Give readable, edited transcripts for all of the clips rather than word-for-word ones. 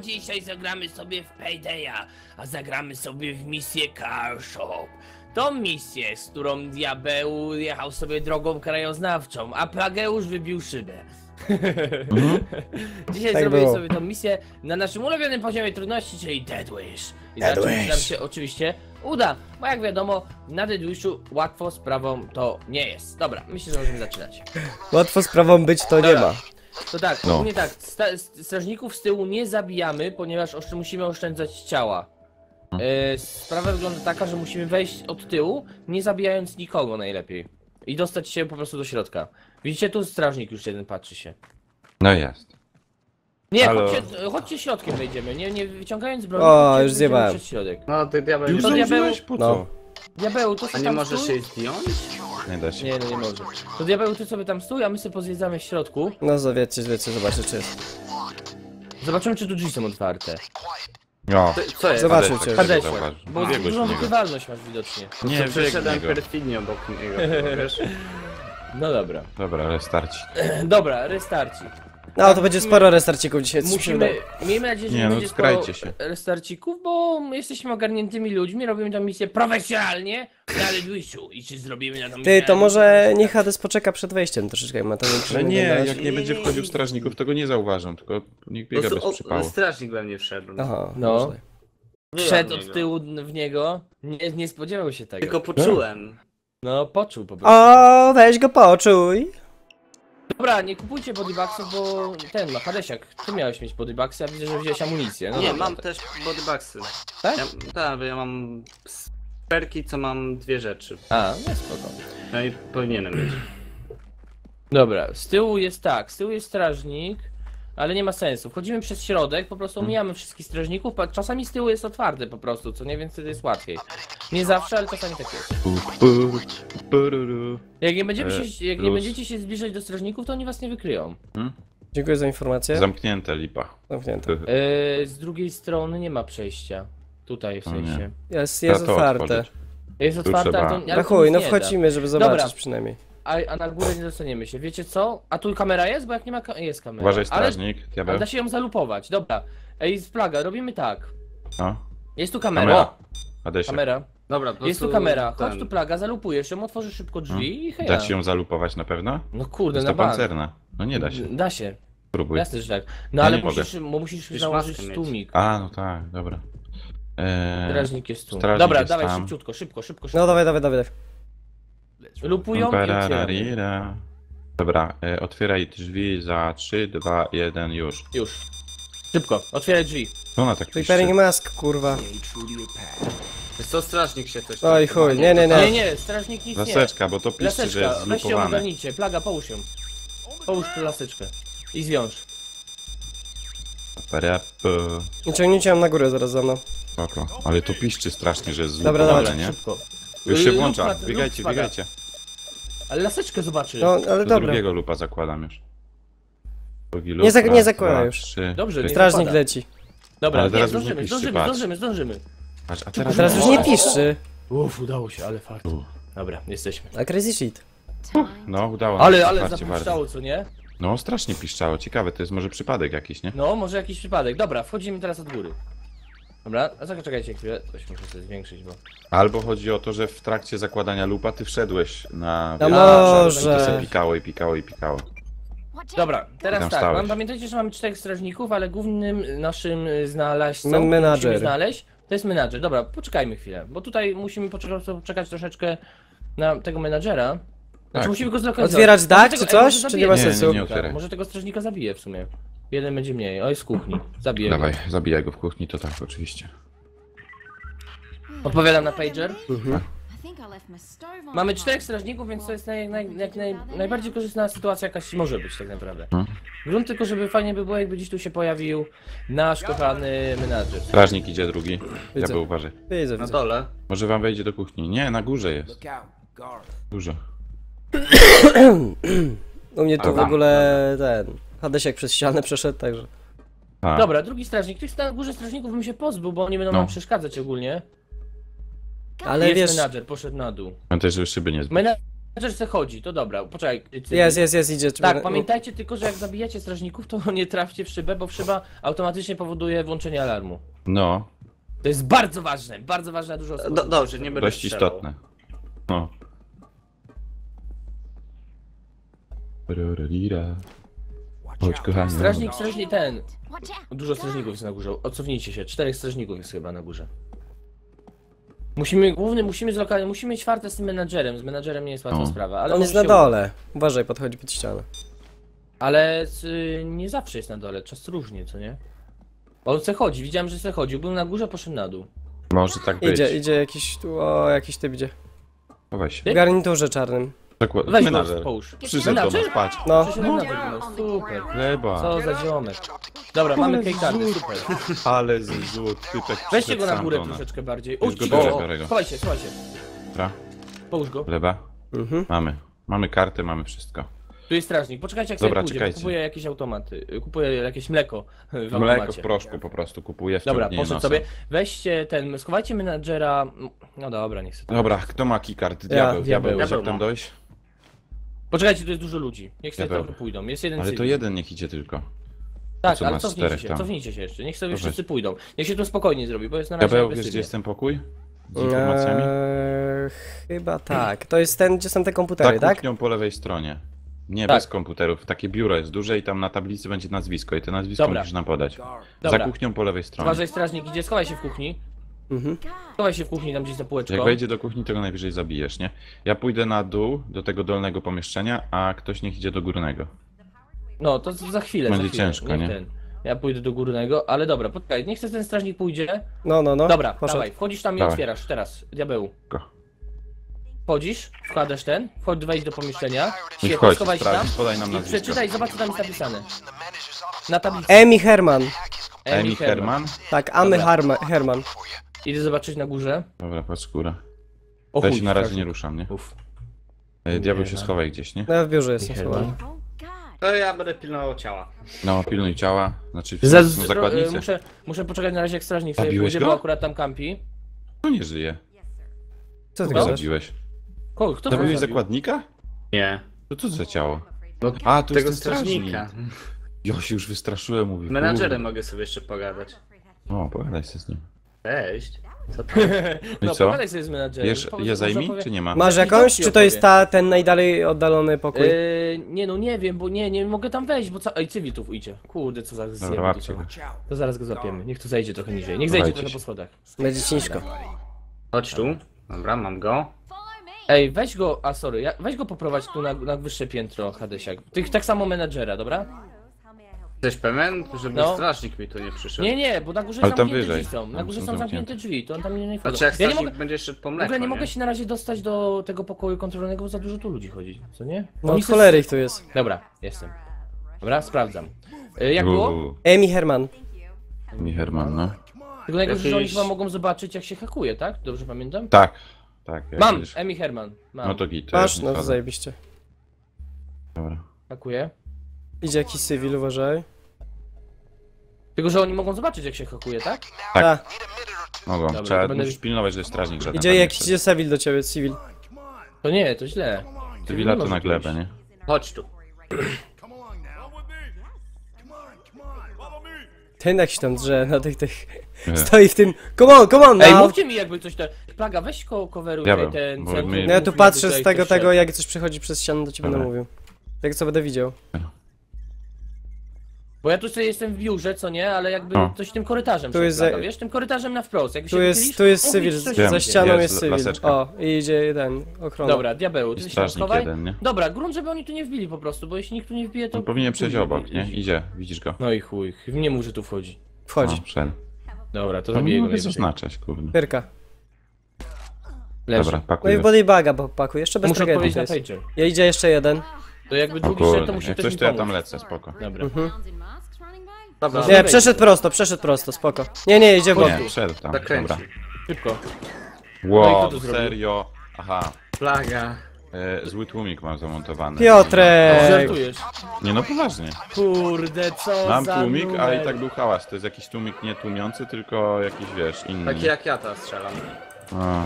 bo dzisiaj zagramy sobie w Paydaya, a zagramy sobie w misję Car Shop. Tą misję, z którą Diabeuu jechał sobie drogą krajoznawczą, a Plageusz wybił szybę. Dzisiaj tak zrobimy sobie tą misję na naszym ulubionym poziomie trudności, czyli Death Wish. I zobaczymy, czy nam się oczywiście uda, bo jak wiadomo, na Death Wishu łatwo sprawą to nie jest. Dobra, myślę, że możemy zaczynać. Łatwo sprawą być to dobra. Nie ma. To tak, no. Nie tak, strażników z tyłu nie zabijamy, ponieważ musimy oszczędzać ciała. Sprawa wygląda taka, że musimy wejść od tyłu, nie zabijając nikogo najlepiej. I dostać się po prostu do środka. Widzicie, tu strażnik już jeden patrzy się. No jest. Nie, chodźcie środkiem wejdziemy, nie wyciągając broni. O, już zjebałem. No, ty diabeł. Już zjebałeś, po co? No. Diabeł, to sobie tam możesz się zdjąć? Nie da się. Nie, no nie może. To diabeł, ty sobie tam stój, a my sobie pozwiedzamy w środku. No, zawiecie, zlecie, zobaczę, czy jest. Zobaczymy, czy tu drzwi są otwarte. No. Co jest? Zobaczmy, czy jest. Bo dużą wykrywalność masz widocznie. Nie, przeszedłem perfidnie obok niego, wiesz? No dobra. Dobra, restarci. Dobra, restarci. No tak, to będzie sporo restarcików dzisiaj. Miejmy nadzieję, że nie będzie sporo restarcików, bo jesteśmy ogarniętymi ludźmi, robimy tę misję profesjonalnie na Ledwishu. I czy zrobimy na tą misję... Ty, to może niech Hades poczeka przed wejściem troszeczkę, ma to nie, jak nie będzie wchodził strażników, to go nie zauważam, tylko niech biega bez przypału. Strażnik we mnie wszedł. Aha, no. Wszedł od tyłu w niego, nie spodziewał się tego. Tylko poczułem. No, poczuł po prostu. O, weź go poczuj. Dobra, nie kupujcie bodybugsów, bo ten, Hadesiak, ty miałeś mieć bodybugsy, a widzę, że wziąłeś amunicję. No nie, dobra, mam też bodybugsy. Tak? Tak, bo ja mam perki, co mam dwie rzeczy. A, no spoko. No i powinienem mieć. Dobra, z tyłu jest tak, z tyłu jest strażnik, ale nie ma sensu. Wchodzimy przez środek, po prostu omijamy wszystkich strażników, czasami z tyłu jest otwarte po prostu, co nie wiem, wtedy jest łatwiej. Nie zawsze, ale czasami tak jest. Jak nie będziecie się zbliżać do strażników, to oni was nie wykryją. Dziękuję za informację. Zamknięte lipa. Zamknięte. Z drugiej strony nie ma przejścia. Tutaj w sensie. Jest otwarte. Jest otwarte, ale chuj, no wchodzimy, żeby zobaczyć. Dobra. Przynajmniej. A na górę nie dostaniemy się, wiecie co? A tu kamera jest? Bo jak nie ma jest kamera. Uważaj, strażnik, ale da się ją zalupować, dobra. Ej, Plaga, robimy tak. No. Jest tu kamera. Kamera. Dobra, jest tu kamera, chodź tu Plaga, zalupujesz ją, otworzysz szybko drzwi i hej. Da się ją zalupować na pewno? No kurde, jest to pancerna. No nie da się. Da się. Próbuj. Jasne, że tak. No ja ale musisz założyć tłumik. A, no tak, dobra. Strażnik jest tu. Dobra, jest dawaj tam. Szybciutko. No dawaj. Lupują i dobra, otwieraj drzwi za 3, 2, 1, już. Już. Szybko, otwieraj drzwi. Ona tak pisze. Preparing mask, kurwa. Co, strażnik się coś... Oj chuj, nie, strażnik nic nie. Laseczka, bo to piszcie, że jest zlupowane. Weź się ogarnijcie, Plaga, połóż ją. Połóż tę laseczkę. I zwiąż. I ciągnijcie ją na górę zaraz za mną. Dobra, ale to piszcie strasznie, że jest zlupowane, dobra, nie? Szybko. Już się włącza, biegajcie. Ale laseczkę zobaczysz. No, ale dobra. Drugiego lupa zakładam już. Drugi lupa, nie zakładam już. 3, dobrze, strażnik zakłada. Leci. Dobra, zdążymy. A teraz już nie piszczy. Uff, udało się, ale fakt. Dobra, jesteśmy. A crazy shit. No, udało się. Ale zapiszczało, co nie? No, strasznie piszczało, ciekawe, to jest może przypadek jakiś, nie? No, może jakiś przypadek. Dobra, wchodzimy teraz od góry. Dobra, a czekajcie chwilę, coś muszę sobie zwiększyć, bo... Albo chodzi o to, że w trakcie zakładania lupa ty wszedłeś na... No może... To się pikało. Dobra, teraz tak, pamiętajcie, że mamy 4 strażników, ale głównym naszym znalazcą musimy znaleźć... To jest menadżer, dobra, poczekajmy chwilę, bo tutaj musimy poczekać troszeczkę na tego menadżera. Znaczy musimy go zlokalizować. Otwierać dach czy coś? Czy nie ma sensu? Nie, może tego strażnika zabije w sumie. Jeden będzie mniej, jest z kuchni. Zabiję go. Dawaj, zabijaj go w kuchni, to tak, oczywiście. Odpowiadam na pager. Mamy 4 strażników, więc to jest najbardziej korzystna sytuacja, jakaś może być tak naprawdę. Grunt tylko, żeby fajnie by było, jakby dziś tu się pojawił nasz kochany menadżer. Strażnik idzie drugi, ja uważaj. Na dole. Może wam wejdzie do kuchni. Nie, na górze jest. Dużo. U mnie tu w ogóle ten... Hadesiak przez ścianę przeszedł, także... A. Dobra, drugi strażnik. Tych na górze strażników bym się pozbył, bo oni będą nam przeszkadzać ogólnie. Ale jest wiesz... menadżer, poszedł na dół. Pamiętaj, że już szyby nie zbił. Chociaż co chodzi, to dobra, poczekaj. Jest, idzie. Tak, pamiętajcie tylko, że jak zabijacie strażników, to nie trafcie w szybę, bo szyba automatycznie powoduje włączenie alarmu. No. To jest bardzo ważne, dużo osób. Dobrze, nie będę dość strzelał. Istotne. No. Chodź, kochani. Strażnik ten. Dużo strażników jest na górze, odcofnijcie się, 4 strażników jest chyba na górze. Musimy, musimy mieć fartę z menadżerem nie jest łatwa sprawa, ale on jest na dole, uważaj, podchodzi pod ścianę. Ale nie zawsze jest na dole, czasem różnie, co nie? Bo on se chodzi, widziałem, że se chodził, był na górze, poszedł na dół. Może tak być. Idzie jakiś tu, jakiś typ idzie. Weź. W garniturze czarnym. Weź go, połóż. Przyszedł do nas, patrz. No. Super, co za ziomek. Dobra, mamy kejkardę, super. Ale zrzut, typek. Weźcie go na górę troszeczkę bardziej. Słuchajcie, słuchajcie. Dobra. Połóż go. Lewa. Mamy. Mamy karty, mamy wszystko. Tu jest strażnik, poczekajcie jak sobie pójdzie, kupuję jakieś automaty, kupuję jakieś mleko w automacie. Mleko w proszku po prostu kupuję. Dobra, poszedł sobie, weźcie ten, schowajcie menadżera, no dobra, niech sobie. Dobra, kto ma keycard? Diabeuu, jak tam dojść? Poczekajcie, tu jest dużo ludzi, niech sobie tam pójdą, jest jeden cywil. Ale to jeden niech idzie tylko. Tak, ale cofnijcie się jeszcze, niech sobie wszyscy pójdą. Niech się tu spokojnie zrobi, bo jest na razie Diabeuu, wiesz gdzie jest ten pokój? Z informacjami? Chyba tak, to jest ten, gdzie są te komputery, tak? Kuchnią po lewej stronie. Nie, tak. Bez komputerów. Takie biuro jest duże i tam na tablicy będzie nazwisko i to nazwisko musisz nam podać. Dobra. Za kuchnią po lewej stronie. Uważaj, strażnik idzie, schowaj się w kuchni. Schowaj się w kuchni, tam gdzieś za półeczką. Jak wejdzie do kuchni, to go najwyżej zabijesz, nie? Ja pójdę na dół, do tego dolnego pomieszczenia, a ktoś niech idzie do górnego. No, to za chwilę. Będzie ciężko, nie? Ja pójdę do górnego, ale dobra, poczekaj, niech ten strażnik pójdzie. No. Dobra, dawaj, wchodzisz tam i otwierasz teraz, Diabeuu. Wchodzisz, wkładasz ten, wejdź do pomieszczenia, świetnie, schowaj się tam i przeczytaj, zobacz co tam jest napisane. Na tablicy. Amy Herman. Amy Herman? Tak, Amy Herman. Idę zobaczyć na górze. Dobra, patrz skóra. Ja się na razie nie ruszam, nie? Diabeł się schowaj gdzieś, nie? No w biurze jestem schowany. To ja będę pilnował ciała. No, pilnuj ciała, znaczy zakładnicy. Muszę poczekać na razie jak strażnik sobie pójdzie, bo akurat tam kampi. No nie żyje. Co ty zrobiłeś? Kto zabiłeś zakładnika? Nie. To co za ciało? No, a, to jest strażnika. Ja się już wystraszyłem, mówię. Menadżerem mogę sobie jeszcze pogadać. O, pogadaj się z nim. Cześć. Co to? No co? Pogadaj sobie z menadżerem. Je zajmij, czy nie ma? Masz jakąś, czy to jest ten najdalej oddalony pokój? Nie no, nie wiem, bo nie mogę tam wejść, bo co... Ej, cywil tu idzie. Kurde, co zaraz zjemy. To zaraz go złapiemy. Niech tu zejdzie trochę niżej. Niech zejdzie trochę po schodach. Będzie ciężko. Chodź tu. Dobra, mam go. Ej, weź go, weź go poprowadź tu na wyższe piętro, Hadesiak. Tych tak samo menadżera, dobra? Jesteś pewien, żeby strażnik mi tu nie przyszedł? Nie, bo na górze zamknięte drzwi są. Na górze są zamknięte drzwi, to on tam nie wchodzi. Znaczy, jak strażnik będzie szedł po mleko, w ogóle nie mogę się na razie dostać do tego pokoju kontrolnego, bo za dużo tu ludzi chodzi, co nie? No i cholery ich tu jest. Dobra, jestem. Dobra, sprawdzam. Jak było? Amy Herman. Amy Herman, no. Tylko najgorsze, że oni chyba mogą zobaczyć jak się hakuje, tak? Dobrze pamiętam? Tak. Tak, mam! Amy Herman, mam. No to git. Masz, no zajebiście. Dobra. Hakuję. Idzie jakiś cywil, uważaj. Tylko, że oni mogą zobaczyć jak się hakuje, tak? Tak. Mogą, dobra, trzeba musisz pilnować, że jest strażnik żaden. Idzie jakiś cywil do ciebie, cywil. To nie, to źle. Cywila to na glebę, nie? Chodź tu. Ten jakiś tam drze na tych... Stoi w tym... Come on, no. Ej, mówcie mi jakby coś tam... Plaga, weź coveruj ten... No ja tu patrzę z tego, jak coś przechodzi przez ścianę, to ci będę mówił. Tak co będę widział. Bo ja tu sobie jestem w biurze, co nie, ale jakby coś tym korytarzem Plaga, wiesz? Tym korytarzem na wprost, jakby się wychylisz, tu jest cywil, za ścianą jest cywil. O, i idzie ten, ochrona. Dobra, Diabeuu, ty się tam schowaj. Dobra, grunt, żeby oni tu nie wbili po prostu, bo jeśli nikt tu nie wbije, to... powinien przejść obok, nie? Idzie, widzisz go. No i chuj, nie mów, że tu wchodzi. Wchodzi. Dobra, to zabiję go najwyżej. Zaznaczać, kurde. Pyrka. Leży. Dobra, pakuję. No i bodybaga pakuję, jeszcze bez muszę tragedii na ja idzie jeszcze jeden. To jakby drugi szedł, to musi ktoś mi pomóc. To ja tam lecę, spoko. Dobra. Dobra. Nie, przeszedł prosto, spoko. Nie, idzie w ogóle. Nie, wszedł tam, dobra. Szybko. Wow, no serio? Aha. Plaga. Zły tłumik mam zamontowany. Piotrek! Żartujesz? Nie no poważnie. Kurde, co mam za tłumik, a i tak był hałas. To jest jakiś tłumik nie tłumiący, tylko jakiś, wiesz, inny. Taki jak ja to strzelam. A.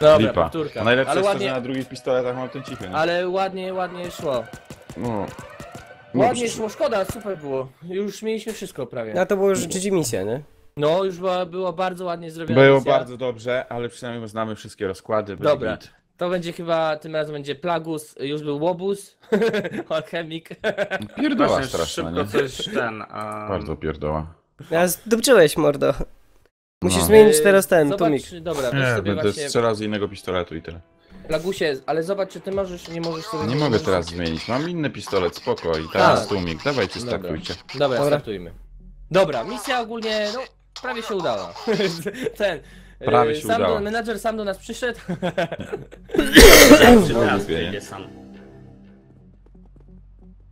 Dobra, powtórka. Najlepsze jest ładnie... to, że na drugich pistoletach mam ten cichy. Ale ładnie, ładnie szło. No. Ładnie szło, szkoda, super było. Już mieliśmy wszystko prawie. No to było już rzeczywiście misja, nie? No, już była bardzo ładnie zrobiona. Było misja. Bardzo dobrze, ale przynajmniej znamy wszystkie rozkłady. Dobra. To będzie chyba, tym razem będzie Plagus, już był Łobuz, alchemik. Pierdoła straszna, nie? Coś ten, bardzo pierdoła. Ja zdupczyłeś, mordo. Musisz zmienić teraz ten tumik. Dobra, nie, będę właśnie... strzelał z innego pistoletu i tyle. Plagusie, ale zobacz, czy ty możesz, nie możesz sobie... Nie mogę teraz zmienić, mam inny pistolet, spoko i teraz tumik, dawajcie, startujcie. Dobra, startujmy. Dobra, misja ogólnie, no, prawie się udała. Ten... Prawie się udało. Menadżer sam do nas przyszedł.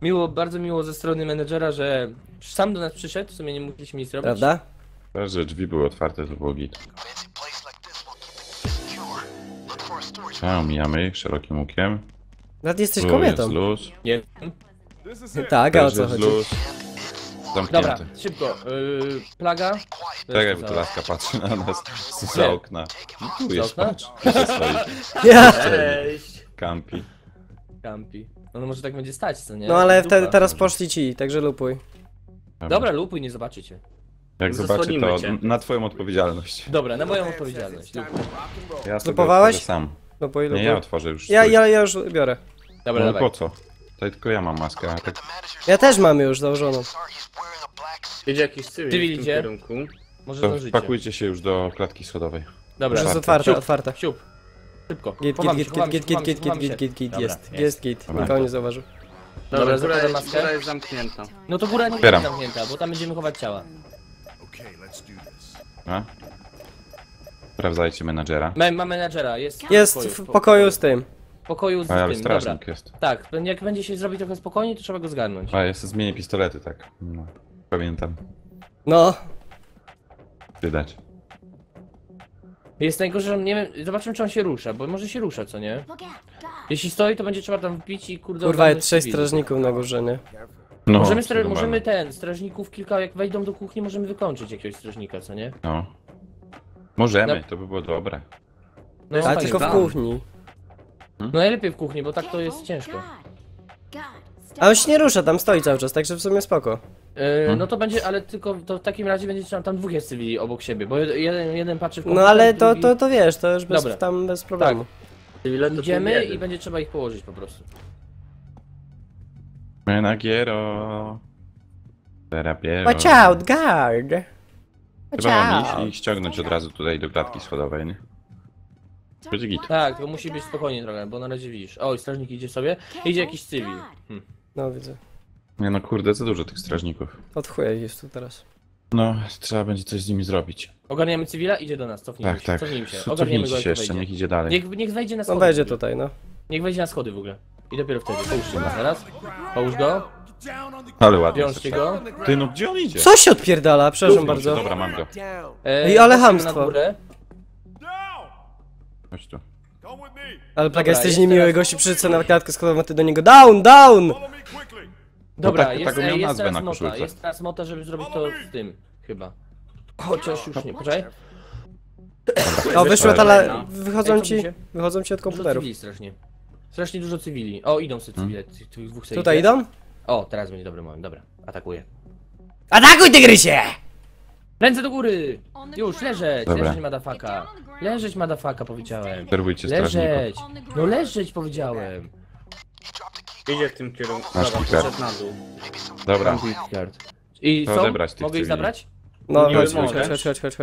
Miło, bardzo miło ze strony menedżera, że sam do nas przyszedł, w sumie nie musieliśmy nic robić. Prawda? Też, że drzwi były otwarte, to było git. A, omijamy szerokim łukiem. Nawet jesteś kobietą. Luz. Nie. Tak, a o co chodzi? Luz. Zamknięte. Dobra, szybko. Plaga. Tak jakby to laska patrzy na nas z okna. I tu jest patrz. Kampi. Kampi. No może tak będzie stać, co nie? No ale teraz poszli ci, także lupuj. Dobra, lupuj, nie zobaczycie. Jak zobaczy, to na twoją odpowiedzialność. Dobra, na moją odpowiedzialność. Ja sobie lupowałeś? Sam. Lupuj, lupuj. Nie, ja otworzę już. Ja już biorę. Dobra, no po co? Tutaj tylko ja mam maskę. Tak... Ja też mam już założoną. Jedzie jakiś cywil w tym kierunku. Może to pakujcie się już do klatki schodowej. Dobra, jest otwarta, otwarta. Siup. Szybko. Git, jest git. Nikogo nie zauważył. Dobra, zakładam maskę. Góra jest zamknięta. No to góra nie jest zamknięta, bo tam będziemy chować ciała. A? Sprawdzajcie menadżera. Mam menadżera, jest w pokoju z tym. Pokoju z ale tym, dobra. Jest. Tak, jak będzie się zrobić trochę spokojniej, to trzeba go zgarnąć. A, jeszcze zmienię pistolety, tak. No, pamiętam. No. Wydać. Jest najgorzej, że nie wiem, zobaczymy czy on się rusza, bo może się rusza, co nie? Jeśli stoi, to będzie trzeba tam wbić i kurde... Kurwa, jest 6 strażników na górze, nie? No, możemy ten, strażników kilka, jak wejdą do kuchni, możemy wykończyć jakiegoś strażnika, co nie? No. Możemy, to by było dobre. No, ale tylko w kuchni. No najlepiej w kuchni, bo tak to jest ciężko. A on się nie rusza, tam stoi cały czas, także w sumie spoko. No to będzie, ale tylko to w takim razie będzie trzeba tam dwóch jest cywili obok siebie, bo jeden patrzy w kuchni. No ale drugi... to wiesz, to już bez, tam bez problemu. Tak. Idziemy i będzie trzeba ich położyć po prostu. Menagiero. Terapiero. Watch out, guard! Trzeba mam iść i ściągnąć od razu tutaj do klatki schodowej, nie? Tak, to musi być spokojnie trochę, bo na razie widzisz. Oj, strażnik idzie sobie. Idzie jakiś cywil. No widzę. Nie no kurde, za dużo tych strażników. Od chuja jest tu teraz. No, trzeba będzie coś z nimi zrobić. Ogarniamy cywila, idzie do nas, cofnijmy się. Tak, tak. Ogarniemy go jeszcze, niech idzie dalej. Niech wejdzie na schody. On wejdzie tutaj, no. Niech wejdzie na schody w ogóle. I dopiero wtedy. Połóżcie go teraz. Połóż go. Ale ładnie. Wiążcie go. Ty no, gdzie on idzie? Co się odpierdala? Przepraszam bardzo. Dobra, mam go. I ale chamstwo. Chodź tu. Ale Plaga, jesteś niemiły gości, przyszedł na klatkę schodową, ty do niego down, down! Dobra, no tak, jest teraz mota, żeby zrobić to z tym, chyba. Chociaż już nie, poczekaj. O, wyszła ta, wychodzą ci od komputerów. Strasznie dużo cywili. O, idą sobie cywile, tych dwóch cywili. Tutaj idą? O, teraz będzie dobry moment, dobra, atakuję. Atakuj, tygrysie! Ręce do góry! Już, leżeć! Dobra. Leżeć, madafaka! Leżeć, madafaka, powiedziałem! Leżeć! No leżeć, powiedziałem! Idzie w tym kierunku, poszedł na dół. Dobra. I co? Mogę ich zabrać? No, chodź.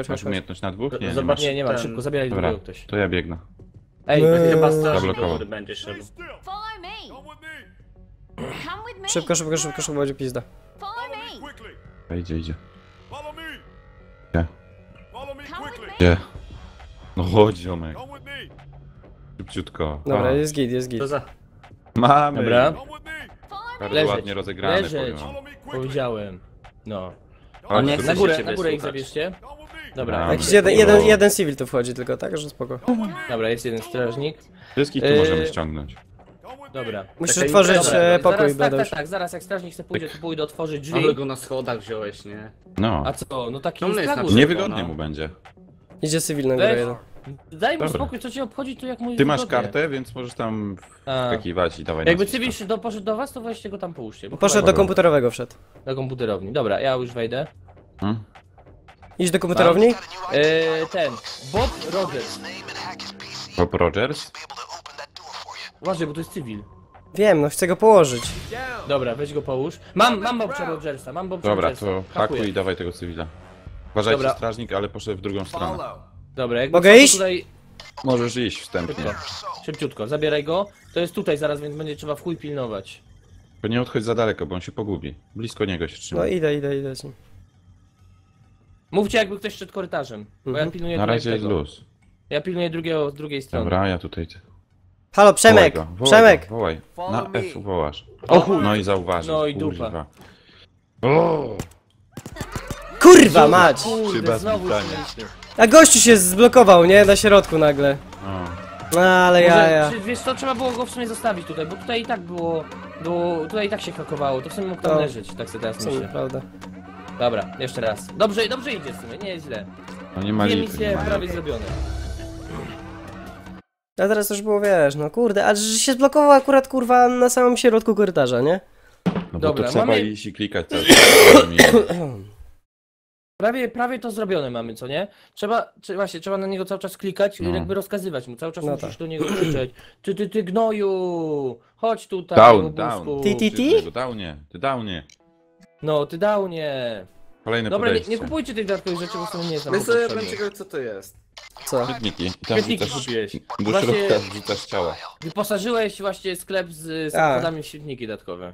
Masz umiejętność na dwóch? Nie, zobacz, nie ma, szybko, zabieraj drugiego ktoś. To ja biegnę. Ej, chyba strasznie do góry będziesz szedł. Szybko, będzie pizda. Idzie. Gdzie? No chodź, ziomek. Szybciutko. Dobra, jest git. Mamy! Dobra. Bardzo ładnie rozegrane, powiedziałem. No. On nie chce na górę ich zabierzcie. Dobra. Jakiś jeden civil tu wchodzi tylko, tak? Że spoko. Dobra, jest jeden strażnik. Wszystkich tu możemy ściągnąć. Dobra. Musisz otworzyć pokój, będę. Tak, zaraz jak strażnik chce pójdzie, to pójdę otworzyć drzwi. Ale go na schodach wziąłeś, nie? No. A co? No taki jest. Niewygodnie mu będzie. Idzie cywilny, Daj mu spokój, co cię obchodzi, to jak mój. Ty masz kartę, więc możesz tam wskakiwać i dawaj. Jakby Cywisz poszedł do was, to weźcie go tam połóżcie. Poszedł do komputerowego, wszedł. Do komputerowni, dobra, ja już wejdę. Idź do komputerowni? Ten, Bob Rogers. Bob Rogers? Uważaj, bo to jest cywil. Wiem, no chcę go położyć. Dobra, weź go połóż. Mam Bobcia Rogersa, mam Bobcia Rogersa. Dobra, to hakuj i dawaj tego cywila. Uważajcie, dobra. Strażnik, ale poszedł w drugą stronę. Dobra, jak mogę iść? Tutaj... Możesz iść wstępnie. Szybciutko, zabieraj go. To jest tutaj zaraz, więc będzie trzeba w chuj pilnować. Bo nie odchodź za daleko, bo on się pogubi. Blisko niego się trzyma. No idę. Mówcie, jakby ktoś szedł korytarzem, bo ja pilnuję na razie jest luz. Ja pilnuję drugiego, z drugiej strony. Dobra, ja tutaj... Halo, Przemek! Przemek! Wołaj, na F wołasz. No i zauważysz, no i dupa. Kurwa mać! Kurde, znowu a gościu się zblokował, nie? Na środku nagle. No ale ja. Wiesz co, trzeba było go w sumie zostawić tutaj, bo tutaj i tak było... Tutaj i tak się hakowało, to w sumie mógł tam leżeć, tak sobie teraz myślę. Prawda. Dobra, jeszcze raz. Dobrze idzie w sumie, nie jest źle. No nie ma misje prawie zrobione. A teraz już było, wiesz, no kurde, a że się zblokował akurat, kurwa, na samym środku korytarza, nie? No dobra, to trzeba iść i klikać cały czas. Prawie to zrobione mamy, co nie? Trzeba na niego cały czas klikać i jakby rozkazywać mu, cały czas musisz do niego krzyczeć. Ty gnoju! Chodź tutaj, down. Ty downie. No, ty downie. Kolejne dobra, nie kupujcie tych dodatkowych rzeczy, bo są niesamowite. My sobie będziemy ciekawe, co to jest. Co? Kwietniki. Tam wrzucasz ciała. Wyposażyłeś właśnie sklep z zakładami w świetniki dodatkowe.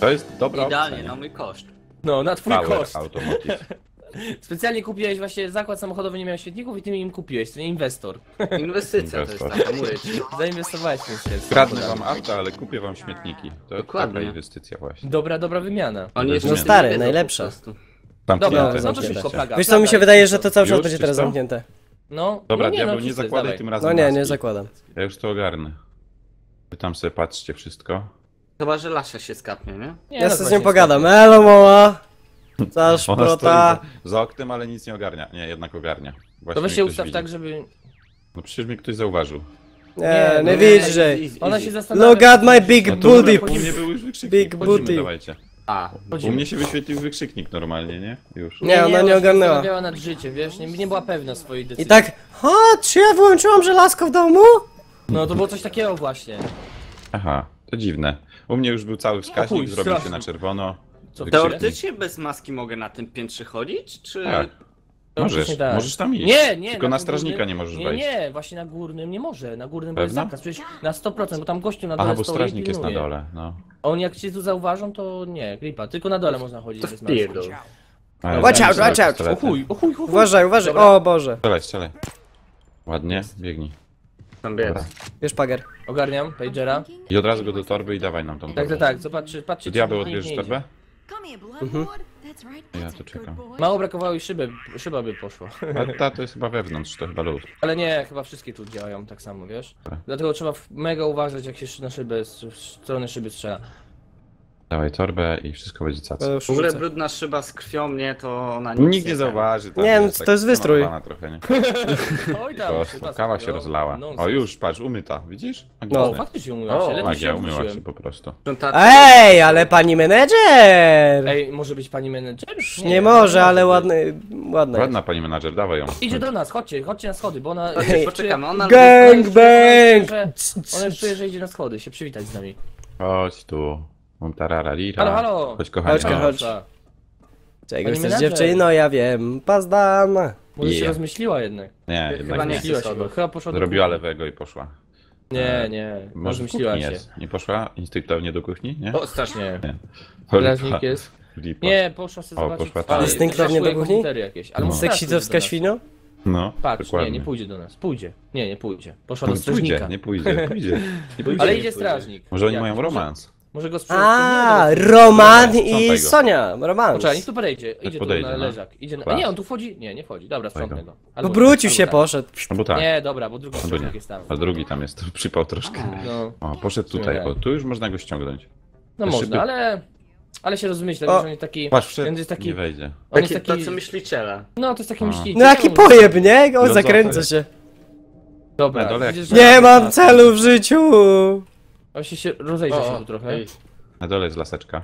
To jest dobra idealnie, na mój koszt. No, na twój koszt. Specjalnie kupiłeś właśnie zakład samochodowy, nie miał świetników i ty im kupiłeś, to nie inwestor. Inwestycja to jest taka, mówię ci. Zainwestowałeś w ten świat. Kradnę wam auta, ale kupię wam śmietniki. To dokładnie. Taka inwestycja właśnie. Dobra wymiana. On jest no stary, najlepsza. Dobra, no to szybko Plaga. Wiesz co, mi się wydaje, że to cały czas będzie teraz zamknięte. No, dobra, Diabeuu, nie zakładaj tym razem. No nie zakładam. Ja już to ogarnę. Wy tam sobie patrzcie wszystko. Chyba, że Lasia się skapnie, nie? Ja z nią pogadam. Elo, mała! Cała szprota. Za oknem, ale nic nie ogarnia. Nie, jednak ogarnia. Właśnie to weź się ustaw tak, żeby... No przecież mnie ktoś zauważył. Nie widzisz, że... Ona się zastanawia... Look at my big booty! Big booty. A, u mnie się wyświetlił wykrzyknik normalnie, nie? Już. Nie, ona nie ogarnęła. Ona nad życie, wiesz? Nie była pewna swojej decyzji. I tak, czy ja wyłączyłam żelazko w domu? No to było coś takiego właśnie. Aha, to dziwne. U mnie już był cały wskaźnik, zrobił się na czerwono. Co, teoretycznie bez maski mogę na tym piętrze chodzić, czy... Tak. Możesz tam iść. Nie. Tylko na strażnika górnym, nie możesz wejść. Nie, właśnie na górnym nie może. Na górnym jest zakaz. Przecież na 100%, bo tam gościu na dole stoi. Bo strażnik jest na dole, no. On jak cię tu zauważą, to nie, klipa. Tylko na dole można chodzić bez maski. Watch out! O chuj. Uważaj. Dobra. O Boże. Strzelaj. Ładnie, biegnij. Tam bierz. Bierz Pager. Ogarniam Pagera. I od razu go do torby i dawaj nam tą. Tak, zobaczcie. Diabeł odbierzesz torbę? Ja to czekam. Mało brakowało i szyba by poszła. A ta to jest chyba wewnątrz, to chyba luz. Ale nie, chyba wszystkie tu działają tak samo, wiesz? Tak. Dlatego trzeba mega uważać, jak się na szybę, w stronę szyby strzela. Dawaj torbę i wszystko będzie cacy. W ogóle brudna szyba z krwią mnie, to ona nikt nie zauważy. Nie, to jest wystrój. Trochę, nie? Oj, tam, kawa się rozlała. O już, patrz, umyta, widzisz? No, faktycznie umyła się po prostu. Ej, ale pani menedżer! Ej, może być pani menedżer? Nie może, ale ładna. Ładna pani menedżer, dawaj ją. Idzie do nas, chodźcie na schody, bo ona... Poczekamy, ona... Gangbang! Ona już czuje, że idzie na schody, się przywitać z nami. Chodź tu. Halo! Chodź kochanie, chodź. Czego jesteś dziewczyno, ja wiem, pazdam. Może się rozmyśliła jednak. Nie, chyba nie myśliła się, chyba poszła do zrobiła lewego i poszła. Nie, może myśliła się. Nie poszła instynktownie do kuchni, nie? O, strasznie. Strażnik jest. Nie, poszła sobie zobaczyć. Instynktownie do kuchni? Seksizowska świnio? No, patrz, nie pójdzie do nas, pójdzie. Nie pójdzie. Poszła do strażnika. Nie pójdzie. Ale idzie strażnik. Może oni mają romans. Może go sprzedać. Roman i Sonia. Roman. Poczekaj, niech tu podejdzie na leżak. Idzie na... A nie, on tu wchodzi? Nie wchodzi. Dobra, sprzątnę go. Obrócił się, poszedł. Albo tak. Nie, dobra, bo drugi jest tam. A drugi tam jest, przypał troszkę. No. O, poszedł tutaj. O, tu już można go ściągnąć. No można, ale... ale się rozmyśla, wiesz, on jest taki... Patrz, on jest taki, nie wejdzie. On jest taki... tacy myśliciele. No, to jest taki myśliciel. No jaki pojeb, nie? On zakręca się. Dobra, dole, widzisz, nie mam celu w życiu! Właśnie się rozejrzę się tu trochę. Na dole jest laseczka.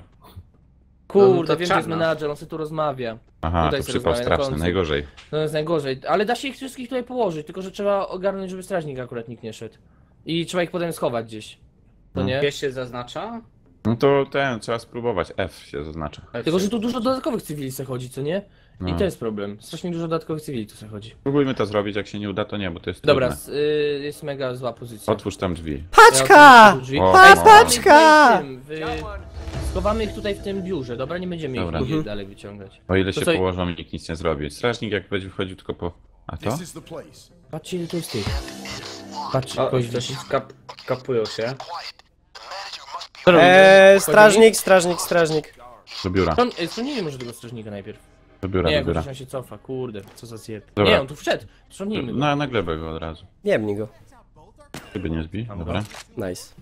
Kurde, wiem, że jest menadżer, on się tu rozmawia. Aha, tutaj to przypał straszny, najgorzej. To jest najgorzej, ale da się ich wszystkich tutaj położyć, tylko że trzeba ogarnąć, żeby strażnik akurat nikt nie szedł. I trzeba ich potem schować gdzieś. To nie? Gdzieś się zaznacza? No to ten, trzeba spróbować, F się zaznacza. Tylko, że tu dużo dodatkowych cywili se chodzi, co nie? No. I to jest problem, strasznie dużo dodatkowych cywili tu se chodzi. Spróbujmy to zrobić, jak się nie uda, to nie, bo to jest trudne. Dobra, jest mega zła pozycja. Otwórz tam drzwi. Paczka! Paczka! Schowamy ich tutaj w tym biurze, dobra? Nie będziemy ich nigdzie dalej wyciągać. O ile się położą, nikt nic nie zrobi. Strażnik jak będzie wchodził tylko po... A to? Patrzcie, ile to jest tych. Patrzcie, kapują się. Strażnik. Do biura. Stronijmy może tego strażnika najpierw. Do biura, do biura. Nie, on się cofa, kurde, co za zjeb. Dobra. Nie, on tu wszedł, stronijmy go. No, na glebę go od razu. Nie mnie go. Ciebie nie zbij, dobra. Nice.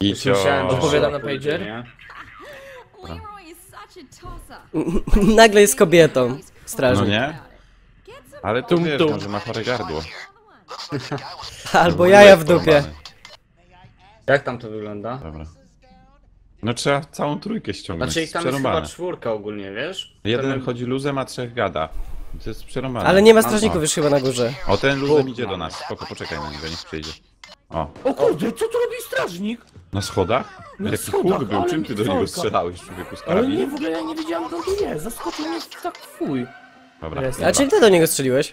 I co? Odpowiadam na pager. Nagle jest kobietą, strażnik. No nie? Ale tu wiesz, może ma chore gardło. Albo jaja w dupie. Jak tam to wygląda? Dobra. No trzeba całą trójkę ściągnąć. Znaczy ich tam jest chyba czwórka ogólnie, wiesz? Jeden chodzi luzem, a trzech gada. To jest przerąbane. Ale nie ma strażników już chyba na górze. O, ten luzem idzie do nas. Spoko, poczekaj na niego, niech przyjdzie. O. O kurde, co tu robi strażnik? Na schodach? Na jaki huk był, czym ty do niego strzelałeś, człowieku, z karabinu? Ale nie, w ogóle ja nie wiedziałem, co to jest. Zaskoczył mnie tak fuj. Dobra. A czyli ty do niego strzeliłeś?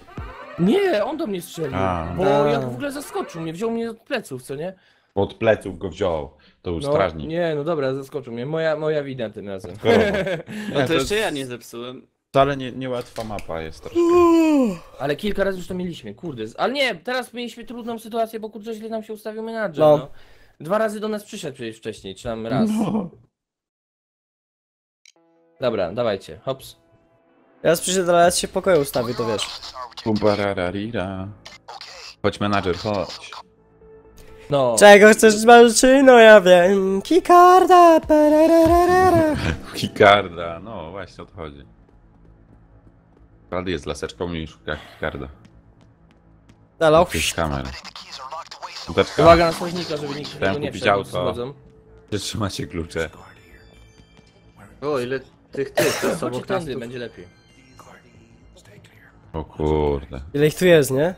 Nie, on do mnie strzelił. Bo jak w ogóle zaskoczył mnie, wziął mnie od pleców, co nie? Od pleców go wziął, to już strażnik. Nie, no dobra, zaskoczył mnie, moja wina tym razem. No to jeszcze ja nie zepsułem. Wcale niełatwa mapa jest troszkę. Ale kilka razy już to mieliśmy, kurde. Ale nie, teraz mieliśmy trudną sytuację, bo kurczę źle nam się ustawił menadżer, no. Dwa razy do nas przyszedł przecież wcześniej, czy tam raz. No. Dobra, dawajcie, hops. Teraz przyszedł, teraz się w pokoju ustawię, to wiesz. Chodź menadżer, chodź. No. Czego chcesz walczyć? No ja wiem. Kikarda, kikarda, no właśnie o to chodzi. Rady jest laseczką i szuka kikarda. Halo? Uwaga na strażnika, żeby nikt tego nie wszedł. Trzymacie klucze. O, ile tych to są każdy będzie lepiej. O kurde. Ile ich tu jest, nie?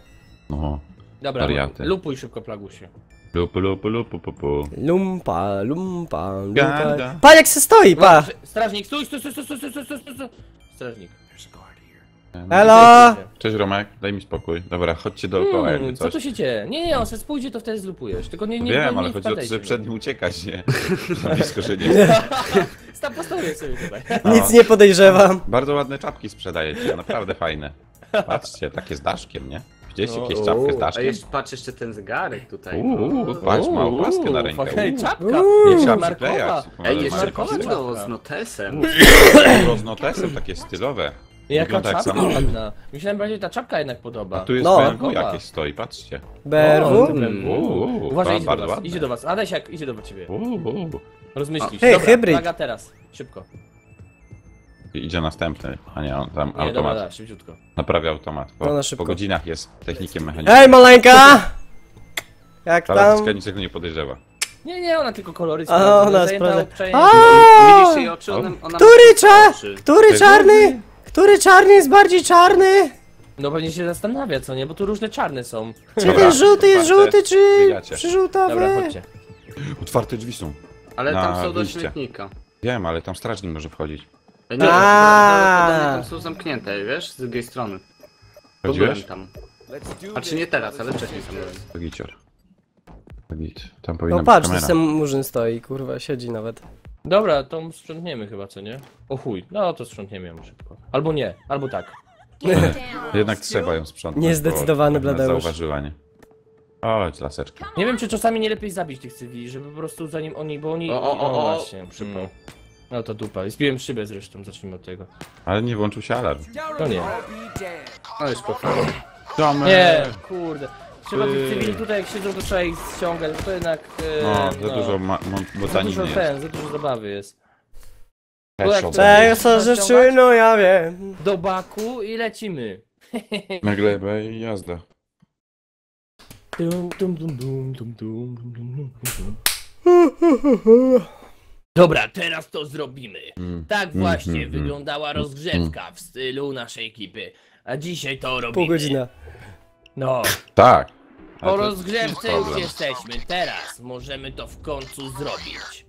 No. Dobra, lupuj szybko, Plagusie. Lumpa. Pa, jak się stoi, pa! Strażnik, stój! Strażnik. Hello! Cześć Romek, daj mi spokój. Dobra, chodźcie dookoła jakby coś. Co tu się dzieje? Nie, on se spójdzie, to wtedy zlupujesz. Tylko nie wiem, ale chodzi o to, że przed nim uciekać, nie? Na blisko, że nie. Stam postawię sobie tutaj. Nic nie podejrzewam. Bardzo ładne czapki sprzedajecie, naprawdę fajne. Patrzcie, takie z daszkiem, nie? Gdzieś jakieś czapkę z daszkiem. A jeszcze, patrz jeszcze ten zegarek tutaj. Patrz, ma opaskę na rękę. Ej, czapka! Nie trzeba przyklejać. Ej, jeszcze kolano z notesem. Z notesem, takie stylowe. Jaka czapka ładna. Mi się najbardziej ta czapka jednak podoba. A tu jest BMW jakieś stoi, patrzcie. BMW. Uważaj, idzie do was. Hadesiak, idzie do ciebie. Rozmyślisz. Hej, hybryd. Plaga teraz, szybko. Idzie następny, a nie on tam automat. Dobra, szybciutko. Naprawia automat, po godzinach jest technikiem mechanicznym. Ej, maleńka! Jak tam? Ale niczego nie podejrzewa. Nie, ona tylko kolory sprawdza. A, ona sprawdza. Widzisz jej oczy, ona... Który czarny? Który czarny jest bardziej czarny? No pewnie się zastanawia, co nie? Bo tu różne czarne są. Czy ten żółty jest żółty, czy... przyżółtawy? Dobra, chodźcie. Otwarte drzwi są. Ale tam są do śmietnika. Wiem, ale tam strażnik może wchodzić. Nie, tam są zamknięte, wiesz, z drugiej strony. Chodziłeś? Tam. A czy nie teraz, ale wcześniej tam byłem. Tam powinna być kamera. No patrz, ten murzyn stoi, kurwa, siedzi nawet. Dobra, to sprzątniemy chyba, co nie? O chuj, no to sprzątniemy ją szybko. Albo nie, albo tak. Jednak trzeba ją sprzątnąć. Niezdecydowany Bladeusz. Zauważyła, nie? Chodź, laseczka. Nie wiem, czy czasami nie lepiej zabić tych cywili, żeby po prostu zanim oni, bo oni... właśnie, szybko. No to dupa, i zbiłem szybę zresztą, zacznijmy od tego. Ale nie włączył się alarm. To nie. No jest spokojnie. Nie, kurde. Trzeba tych cywili tutaj jak siedzą, to trzeba ich ściągać, bo to jednak... no, za dużo botaniny jest. Za dużo zabawy jest. Tak, co rzeczy, no ja wiem. Do baku i lecimy. Na glebę i jazda. Dobra, teraz to zrobimy. Tak właśnie wyglądała rozgrzewka w stylu naszej ekipy. A dzisiaj to robimy. Pół godzina. No. Tak. Po rozgrzewce już jesteśmy. Teraz możemy to w końcu zrobić.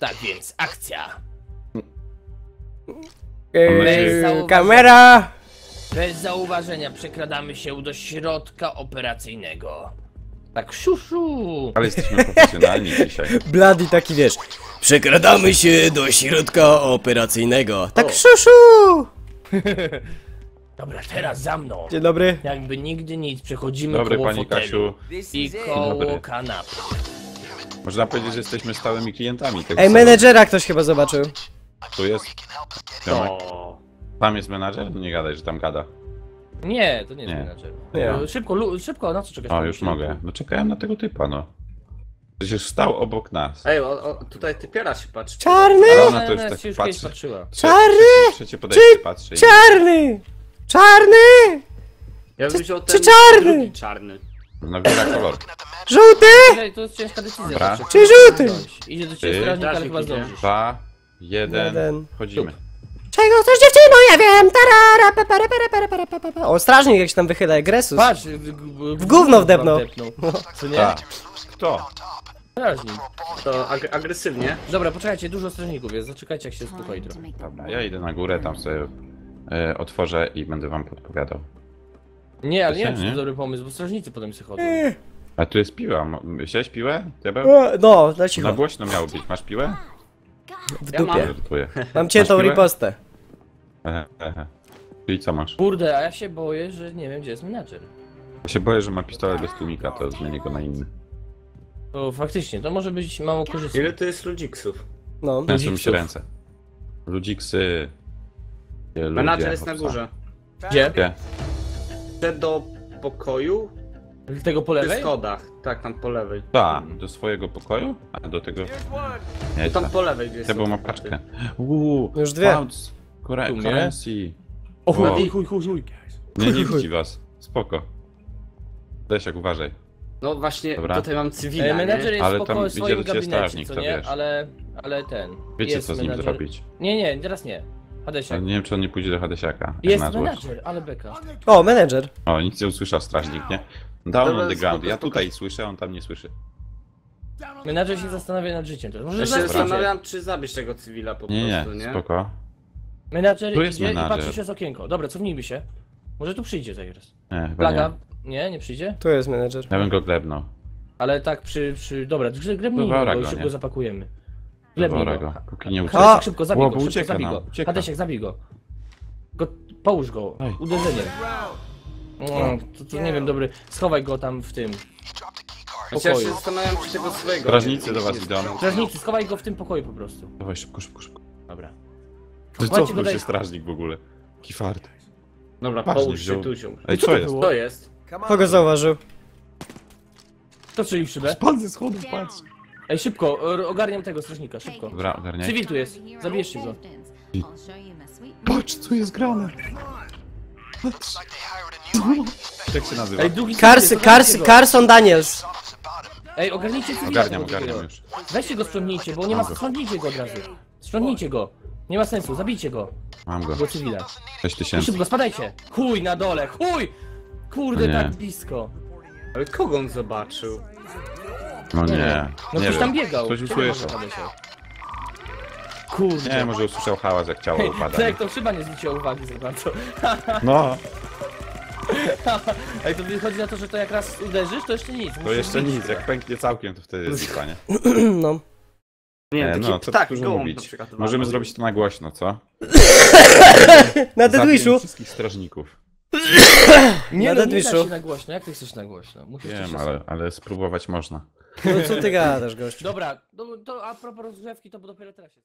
Tak więc, akcja. Kamera! Bez zauważenia przekradamy się do środka operacyjnego. Tak szuszu. Ale jesteśmy profesjonalni dzisiaj. Blady taki, wiesz. Przekradamy się do środka operacyjnego. Tak szuszu. Dobra, teraz za mną. Dzień dobry. Jakby nigdy nic, przechodzimy koło fotelu i koło kanapy. Można powiedzieć, że jesteśmy stałymi klientami tego. Ej, menedżera ktoś chyba zobaczył. Tu jest? To... Tam jest menadżer? Nie gadaj, że tam gada. Nie, to nie jest menadżer. Nie. Szybko, szybko, na co czekasz? O, już mogę. No czekałem na tego typa, no. Przecież stał obok nas. Ej, tutaj typiera się patrzy. Czarny! Ale ona to już tak już patrzy. Patrzyła. Czarny! Trzecie podejście patrzy. Czarny! Czarny! Ja bym wziął ten drugi czarny. No wygra kolor. Żółty! To jest ciężka decyzja. Czy żółty? Idzie do ciebie strażnik, ale chyba zdążysz. Jeden. Chodzimy. Czego chcesz, dziewczyno? Ja wiem! O, strażnik jak się tam wychyla, jak Gresus. Patrz! W gówno wdepnął. Co nie? Kto? Strażnik. To agresywnie. Dobra, poczekajcie, dużo strażników jest. Zaczekajcie, jak się spokoi trochę. Dobra, ja idę na górę, tam sobie otworzę i będę wam podpowiadał. Nie, ale nie wiem, czy to dobry pomysł, bo strażnicy potem się chodzą. A tu jest piła. Chciałeś piłę? No, na cicho. Na głośno miało być. Masz piłę? W dupie. Mam ciętą ripostę. Czyli co masz? Kurde, a ja się boję, że nie wiem, gdzie jest menadżer. Ja się boję, że ma pistolet bez tłumika, to zmienię go na inny. O, faktycznie, to może być mało korzystne. Ile to jest ludziksów? No, ludziksów. Męczą mi się ręce. Ludziksy... Menadżer jest na górze. Gdzie? Idę do pokoju. Tego po lewej? W schodach, tak, tam po lewej. Tak, do swojego pokoju? A do tego... Nie, tam po lewej gdzieś. Trzeba ma paczkę. Już dwie. Korencji. O chuj. Nie widzi was. Spoko. Hadesiak, uważaj. No właśnie, dobra. Tutaj mam cywila, menadżer jest spoko w swoim gabinecie, co nie? Ale ten... Wiecie co z nim zrobić? Nie, teraz nie. Hadesiak. Nie wiem, czy on nie pójdzie do Hadesiaka. Jest menadżer, ale beka. O, menadżer. O, nic nie usłyszał strażnik, nie? Down on the ground. Ja tutaj słyszę, on tam nie słyszy. Menadżer się zastanawia nad życiem. Może ja się zastanawiam, czy zabić tego cywila po prostu, nie? Spoko. Menadżer idzie i patrzy się z okienko. Dobra, cofnijmy się. Może tu przyjdzie zaraz. Plaga. Nie przyjdzie? Tu jest menadżer. Ja bym go glebnął. Ale tak przy... Dobra, glebnijmy go i szybko zapakujemy. Glebnij go. Szybko, zabij go. Hadesiak, zabij go. Połóż go. Uderzeniem. No, to nie wiem, dobry. Schowaj go tam w tym pokoju. Ja się zastanawiam przy tego swojego. Strażnicy do was idą. Strażnicy, schowaj go w tym pokoju po prostu. Dawaj, szybko. Dobra. To cofnął się strażnik w ogóle. Kifart. Dobra, połóż się tuzią. Ej, co jest? Kogo zauważył? To czyli w szybę. Spadł ze schodów, patrz. Ej, szybko, ogarniam tego strażnika, szybko. Dobra, ogarniaj. Cywil tu jest, zabierzcie go. Patrz, co jest grane. Jak się nazywa? Carson Daniels. Ej, ogarnijcie cywila. Ogarniam już. Weźcie go, sprzątnijcie, bo nie ma... Sprzątnijcie go od razu. Sprzątnijcie go. Nie ma sensu, zabijcie go. Mam go. Bo cywila. 6000. Szybko, spadajcie. Chuj na dole, chuj! Kurde, tak blisko. Ale kogo on zobaczył? No nie. No ktoś tam biegał. Ktoś usłyszał. Kurde. Nie, może usłyszał hałas, jak ciało upada. Tak, to chyba nie zwróciło uwagi za bardzo. No. Ej, to wychodzi na to, że to jak raz uderzysz, to jeszcze nic. To jeszcze nic, jak pęknie całkiem, to wtedy jest znikanie. No. Nie, no, to tak dużo mówić. Możemy zrobić to na głośno, co? Na Death Wishu. Wszystkich strażników. Nie, na Death Wishu. Na głośno, jak ty chcesz na głośno? Wiem, ale spróbować można. No co ty gadasz, gościu? Dobra, to a propos rozgrzewki, to dopiero teraz się...